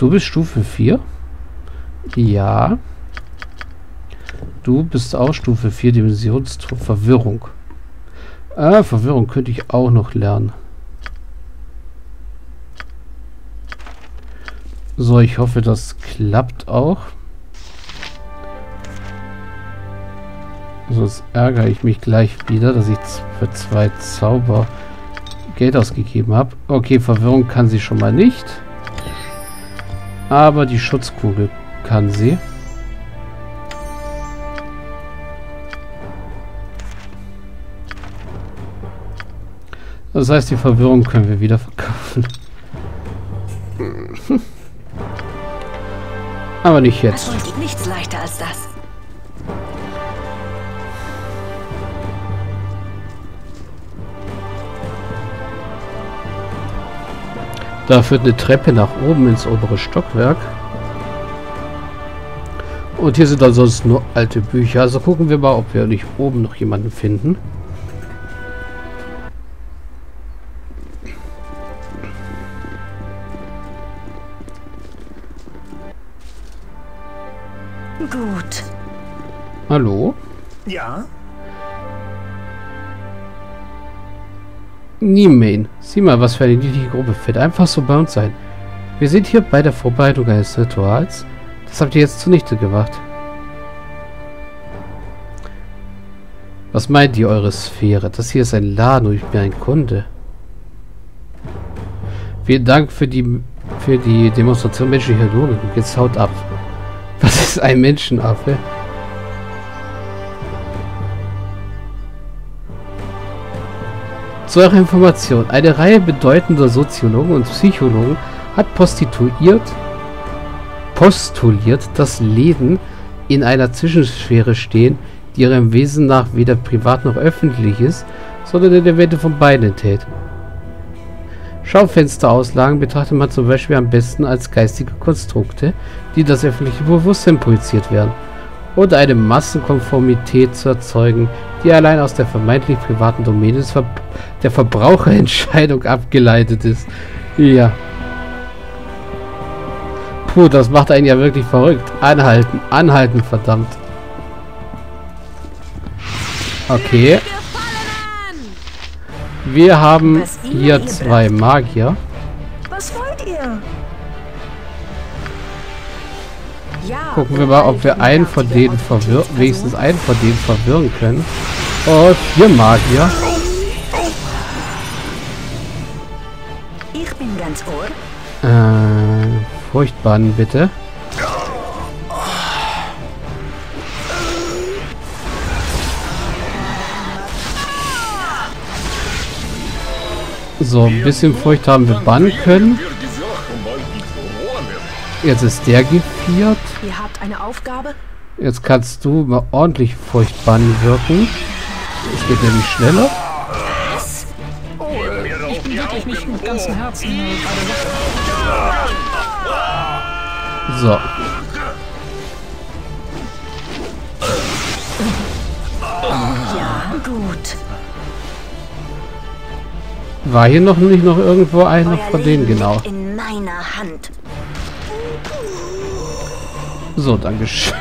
Du bist Stufe 4? Ja. Du bist auch Stufe 4 Dimensionstrupp. Verwirrung. Verwirrung könnte ich auch noch lernen. So, ich hoffe, das klappt auch. Sonst ärgere ich mich gleich wieder, dass ich für 2 Zauber Geld ausgegeben habe. Okay, Verwirrung kann sie schon mal nicht. Aber die Schutzkugel kann sie. Das heißt, die Verwirrung können wir wieder verkaufen. Aber nicht jetzt. Es geht nichts leichter als das. Da führt eine Treppe nach oben ins obere Stockwerk. Und hier sind ansonsten nur alte Bücher. Also gucken wir mal, ob wir nicht oben noch jemanden finden. Gut. Hallo? Ja? Niemen, sieh mal, was für eine niedliche Gruppe. Wird einfach so bei uns sein. Wir sind hier bei der Vorbereitung eines Rituals. Das habt ihr jetzt zunichte gemacht. Was meint ihr, eure Sphäre? Das hier ist ein Laden und ich bin ein Kunde. Vielen Dank für die Demonstration menschlicher Lohn. Und jetzt haut ab. Was ist ein Menschenaffe? Zu eurer Information, eine Reihe bedeutender Soziologen und Psychologen hat postuliert, dass Läden in einer Zwischensphäre stehen, die ihrem Wesen nach weder privat noch öffentlich ist, sondern Elemente von beiden enthält. Schaufensterauslagen betrachtet man zum Beispiel am besten als geistige Konstrukte, die das öffentliche Bewusstsein projiziert werden, oder eine Massenkonformität zu erzeugen, die allein aus der vermeintlich privaten Domäne der Verbraucherentscheidung abgeleitet ist. Ja. Puh, das macht einen ja wirklich verrückt. Anhalten, anhalten, verdammt. Okay. Wir haben hier 2 Magier. Was wollt ihr? Gucken wir mal, ob wir einen von denen verwirren, wenigstens einen von denen verwirren können. Oh, 4 Magier. Ich bin ganz ohr. Furchtbaren bitte. So, ein bisschen Furcht haben wir bannen können. Jetzt ist der geviert. Ihr habt eine Aufgabe. Jetzt kannst du mal ordentlich Furcht bannen wirken. Es geht nämlich schneller. Was? Oh, ich bin wirklich nicht mit ganzem Herzen. So. Ja, gut. War hier noch nicht noch irgendwo einer von denen, genau. In meiner Hand. So, dankeschön.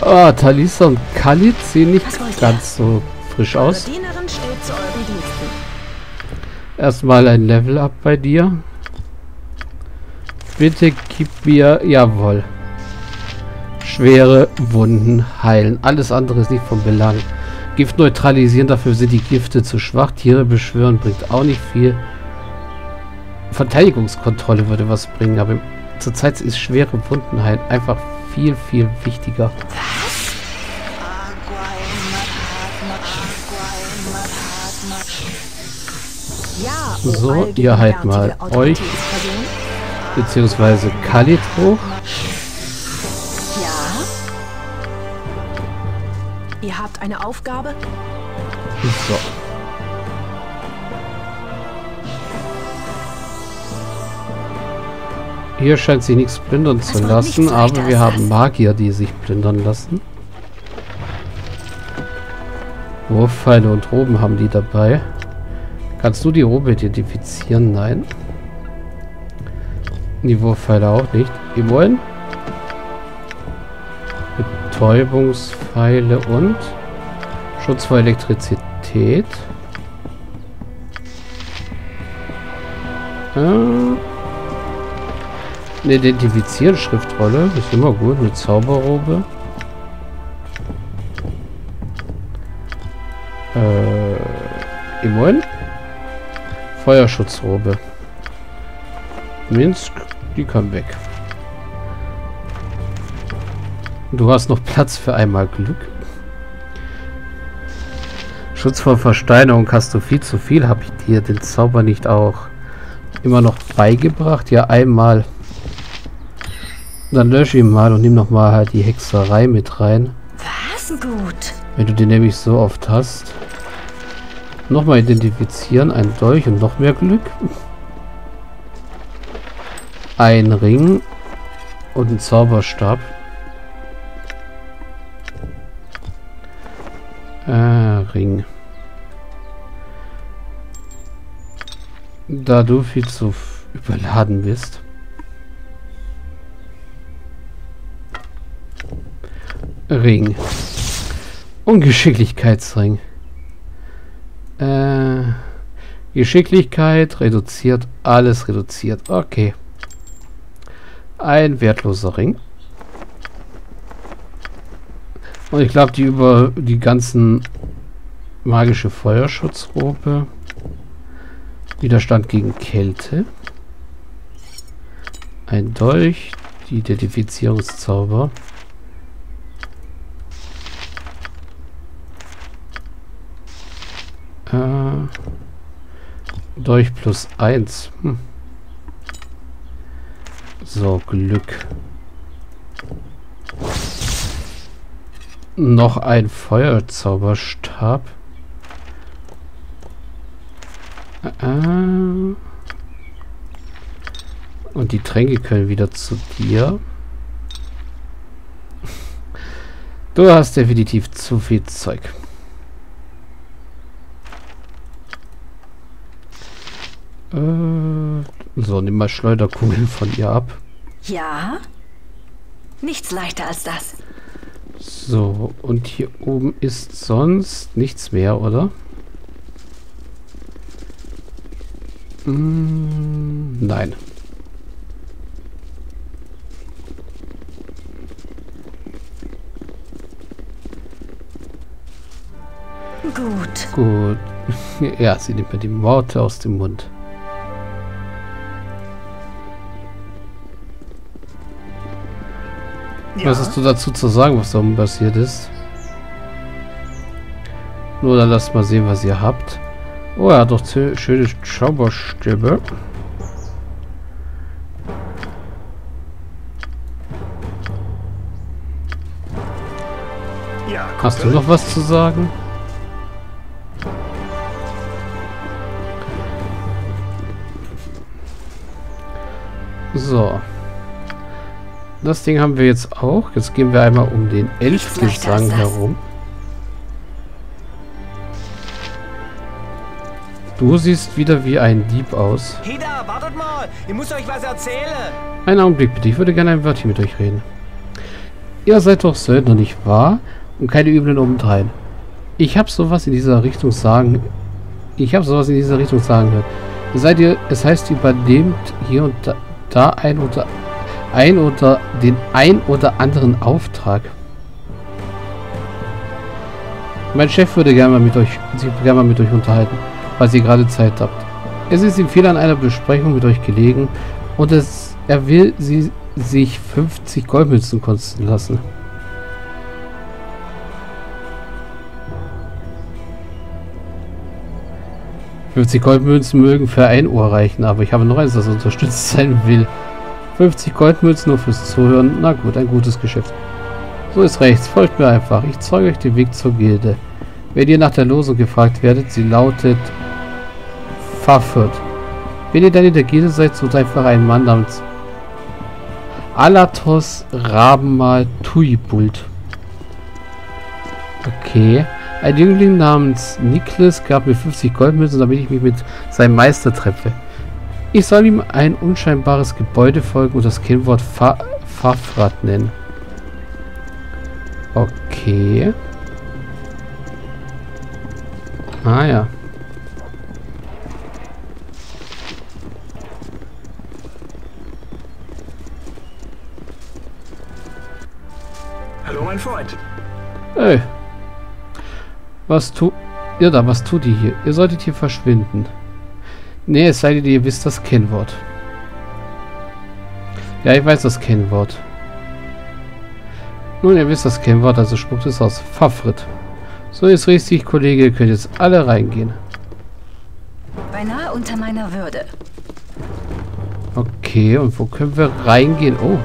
Oh, Thalisa und Kalid sehen nicht ganz so frisch aus. Erstmal ein Level-Up bei dir. Bitte gib mir... Jawohl. Schwere Wunden heilen. Alles andere ist nicht von Belang. Gift neutralisieren, dafür sind die Gifte zu schwach. Tiere beschwören bringt auch nicht viel. Verteidigungskontrolle würde was bringen, aber zurzeit ist schwere Wundenheit einfach viel, viel wichtiger. So, ihr halt mal euch beziehungsweise Kalid hoch. Ja. Ihr habt eine Aufgabe. So. Hier scheint sich nichts plündern zu lassen, aber wir haben Magier, die sich plündern lassen. Wurffeile und Roben haben die dabei. Kannst du die Robe identifizieren? Nein. die Wurfpfeile auch nicht. Imoen. Betäubungspfeile und Schutz vor Elektrizität. Eine Identifizierschriftrolle ist immer gut. Eine Zauberrobe. Imoen. Feuerschutzrobe. Minsk, die kann weg. Du hast noch Platz für einmal Glück. Schutz vor Versteinerung hast du viel zu viel. Habe ich dir den Zauber nicht auch immer noch beigebracht? Ja, einmal. Dann lösche ihn mal und nimm nochmal halt die Hexerei mit rein. Was gut. Wenn du den nämlich so oft hast. Nochmal identifizieren, ein Dolch und noch mehr Glück. Ein Ring und ein Zauberstab. Ring. Da du viel zu überladen bist. Ring. Ungeschicklichkeitsring. Geschicklichkeit reduziert, alles reduziert. Okay. Ein wertloser Ring. Und ich glaube, die über die ganzen magische Feuerschutzrobe. Widerstand gegen Kälte. Ein Dolch. Die Identifizierungszauber. Dolch plus 1. So, Glück. Noch ein Feuerzauberstab. Und die Tränke können wieder zu dir. Du hast definitiv zu viel Zeug. So, nimm mal Schleuderkugeln von ihr ab. Ja. Nichts leichter als das. So, und hier oben ist sonst nichts mehr, oder? Nein. Gut. Gut. Ja, sie nimmt mir die Worte aus dem Mund. Ja. Was hast du dazu zu sagen, was da oben passiert ist? Nur dann lasst mal sehen, was ihr habt. Oh, er hat doch schöne Zauberstäbe. Ja, hast du noch was zu sagen? So. Das Ding haben wir jetzt auch. Jetzt gehen wir einmal um den Elfenstrang herum. Du siehst wieder wie ein Dieb aus. Hey da, wartet mal. Ich muss euch was erzählen. Einen Augenblick bitte. Ich würde gerne ein Wörtchen mit euch reden. Ihr seid doch Söldner, nicht wahr? Und keine üblen obendrein. Ich habe sowas in dieser Richtung sagen gehört. Seid ihr, es heißt, übernehmt hier und da den ein oder anderen Auftrag. Mein Chef würde sich gerne mal mit euch unterhalten, falls ihr gerade Zeit habt. Es ist ihm viel an einer Besprechung mit euch gelegen und er will sie sich 50 Goldmünzen kosten lassen. $50 mögen für ein Ohr reichen, aber ich habe noch eins, das unterstützt sein will. 50 Goldmünzen nur fürs Zuhören. Na gut, ein gutes Geschäft. So ist rechts. Folgt mir einfach. Ich zeige euch den Weg zur Gilde. Wenn ihr nach der Losung gefragt werdet, sie lautet Pfaffert. Wenn ihr dann in der Gilde seid, sucht einfach einen Mann namens Alatos Rabenmal Thuibuld. Okay. Ein Jüngling namens Niklas gab mir 50 Goldmünzen, damit ich mich mit seinem Meister treffe. Ich soll ihm ein unscheinbares Gebäude folgen und das Kennwort Fafrat nennen. Okay. Ah ja. Hallo mein Freund. Ey. Was tut ihr hier? Ihr solltet hier verschwinden. Nee, es sei denn, ihr wisst das Kennwort. Ja, ich weiß das Kennwort. Nun, ihr wisst das Kennwort, also spuckt es aus. Fafrit. So ist richtig, Kollege. Ihr könnt jetzt alle reingehen. Beinahe unter meiner Würde. Okay, und wo können wir reingehen? Oh.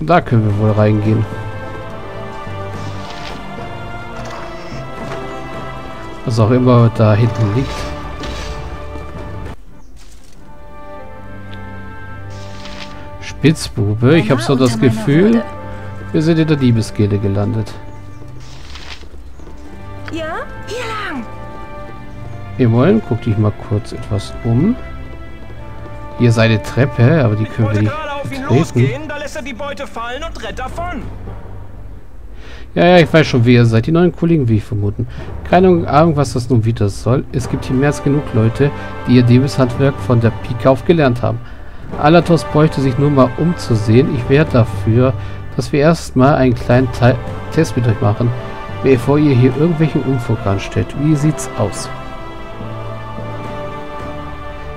Da können wir wohl reingehen. Was auch immer da hinten liegt. Spitzbube, ich habe so das Gefühl, wir sind in der Diebesgilde gelandet. Ja, hier lang. Imoen, guck dich mal kurz etwas um. Hier sei eine Treppe, aber die können wir nicht betreten. Da lässt er die Beute fallen und rennt davon. Ja, ja, ich weiß schon, wie ihr seid. Die neuen Kollegen, wie ich vermuten. Keine Ahnung, was das nun wieder soll. Es gibt hier mehr als genug Leute, die ihr Diebeshandwerk von der Pike auf gelernt haben. Alatos bräuchte sich nur mal umzusehen. Ich wäre dafür, dass wir erstmal einen kleinen Test mit euch machen, bevor ihr hier irgendwelchen Unfug anstellt. Wie sieht's aus?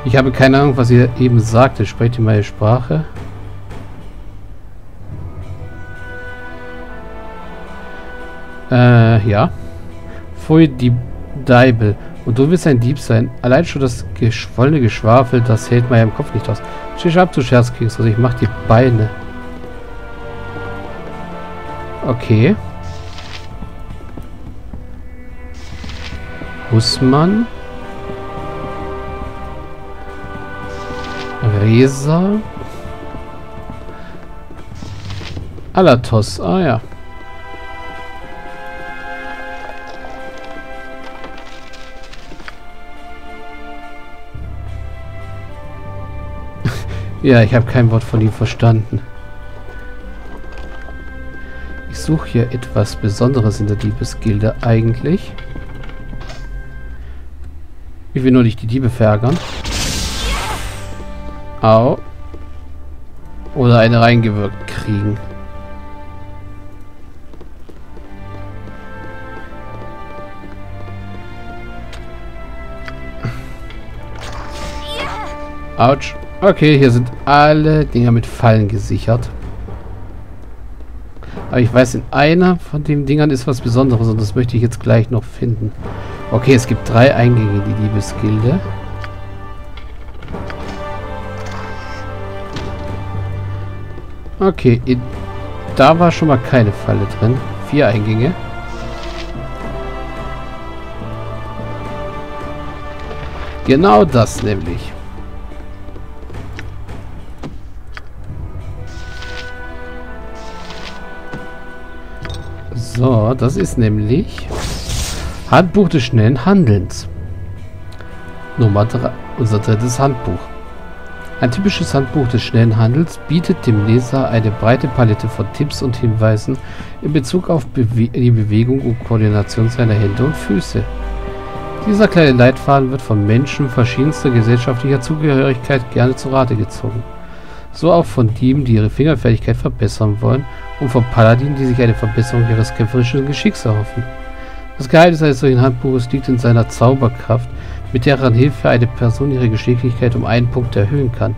Ich habe keine Ahnung, was ihr eben sagte. Sprecht ihr meine Sprache? Ja. Pfui, die Deibel. Und du willst ein Dieb sein. Allein schon das geschwollene Geschwafel, das hält meinem Kopf nicht aus. Schisch ab, du Scherzkeks, also ich mach die Beine. Okay. Hussmann. Resa. Alatos, ah ja. Ja, ich habe kein Wort von ihm verstanden. Ich suche hier etwas Besonderes in der Diebesgilde eigentlich. Ich will nur nicht die Diebe verärgern. Au. Oder eine reingewirkt kriegen. Autsch. Okay, hier sind alle Dinger mit Fallen gesichert. Aber ich weiß, in einer von den Dingern ist was Besonderes und das möchte ich jetzt gleich noch finden. Okay, es gibt 3 Eingänge in die Diebesgilde. Okay, da war schon mal keine Falle drin. 4 Eingänge. Genau das nämlich. So, das ist nämlich Handbuch des schnellen Handelns. Nummer 3, unser 3. Handbuch. Ein typisches Handbuch des schnellen Handelns bietet dem Leser eine breite Palette von Tipps und Hinweisen in Bezug auf die Bewegung und Koordination seiner Hände und Füße. Dieser kleine Leitfaden wird von Menschen verschiedenster gesellschaftlicher Zugehörigkeit gerne zu Rate gezogen. So auch von Dieben, die ihre Fingerfertigkeit verbessern wollen, und von Paladinen, die sich eine Verbesserung ihres kämpferischen Geschicks erhoffen. Das Geheimnis eines solchen Handbuches liegt in seiner Zauberkraft, mit deren Hilfe eine Person ihre Geschicklichkeit um einen Punkt erhöhen kann.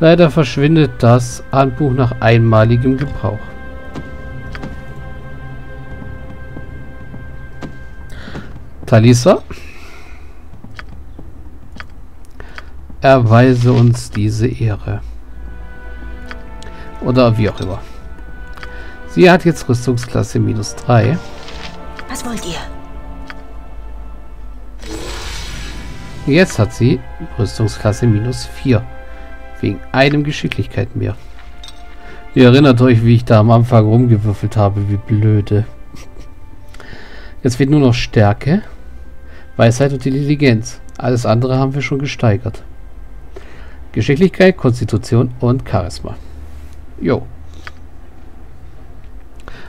Leider verschwindet das Handbuch nach einmaligem Gebrauch. Thalisa? Erweise uns diese Ehre. Oder wie auch immer. Sie hat jetzt Rüstungsklasse -3. Was wollt ihr? Jetzt hat sie Rüstungsklasse -4. Wegen einem Geschicklichkeit mehr. Ihr erinnert euch, wie ich da am Anfang rumgewürfelt habe, wie blöde. Jetzt fehlt nur noch Stärke, Weisheit und Intelligenz. Alles andere haben wir schon gesteigert. Geschicklichkeit, Konstitution und Charisma. Jo.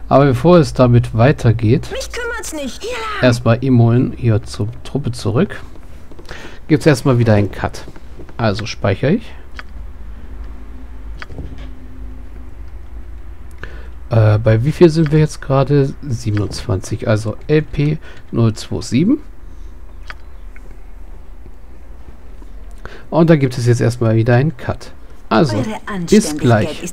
Aber bevor es damit weitergeht, mich kümmert's nicht. Ja. Erstmal Imoen hier zur Truppe zurück. Gibt es erstmal wieder einen Cut. Also speichere ich. Bei wie viel sind wir jetzt gerade? 27, also LP 027. Und da gibt es jetzt erstmal wieder einen Cut. Also, bis gleich.